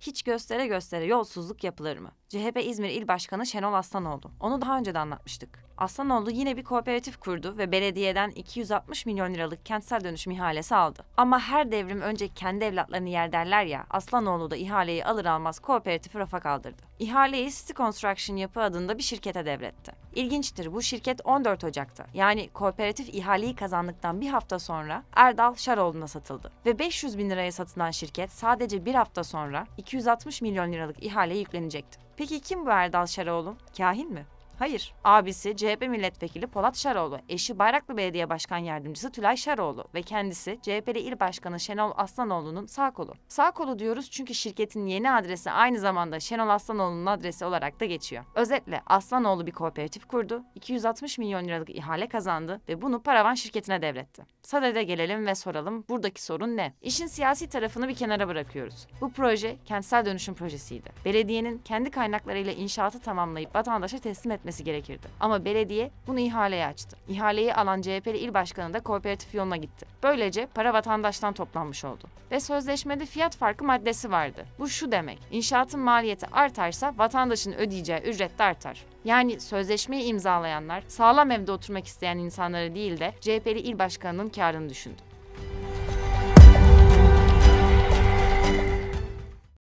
hiç göstere göstere yolsuzluk yapılır mı? CHP İzmir İl Başkanı Şenol Aslanoğlu. Onu daha önce de anlatmıştık. Aslanoğlu yine bir kooperatif kurdu ve belediyeden 260 milyon liralık kentsel dönüşüm ihalesi aldı. Ama her devrim önce kendi evlatlarını yer derler ya, Aslanoğlu da ihaleyi alır almaz kooperatifi rafa kaldırdı. İhaleyi City Construction yapı adında bir şirkete devretti. İlginçtir, bu şirket 14 Ocak'ta yani kooperatif ihaleyi kazandıktan bir hafta sonra Erdal Şaroğlu'na satıldı. Ve 500 bin liraya satılan şirket sadece bir hafta sonra 260 milyon liralık ihaleye yüklenecekti. Peki kim bu Erdal Şaroğlu? Kahin mi? Hayır. Abisi CHP milletvekili Polat Sarıoğlu, eşi Bayraklı Belediye Başkan Yardımcısı Tülay Şaroğlu ve kendisi CHP'li il başkanı Şenol Aslanoğlu'nun sağ kolu. Sağ kolu diyoruz çünkü şirketin yeni adresi aynı zamanda Şenol Aslanoğlu'nun adresi olarak da geçiyor. Özetle Aslanoğlu bir kooperatif kurdu, 260 milyon liralık ihale kazandı ve bunu paravan şirketine devretti. Sadede gelelim ve soralım, buradaki sorun ne? İşin siyasi tarafını bir kenara bırakıyoruz. Bu proje kentsel dönüşüm projesiydi. Belediyenin kendi kaynaklarıyla inşaatı tamamlayıp vatandaşa teslim etmesi gerekirdi. Ama belediye bunu ihaleye açtı. İhaleyi alan CHP'li il başkanı da kooperatif yoluna gitti. Böylece para vatandaştan toplanmış oldu. Ve sözleşmede fiyat farkı maddesi vardı. Bu şu demek: İnşaatın maliyeti artarsa vatandaşın ödeyeceği ücret de artar. Yani sözleşmeyi imzalayanlar sağlam evde oturmak isteyen insanları değil de CHP'li il başkanının kârını düşündü.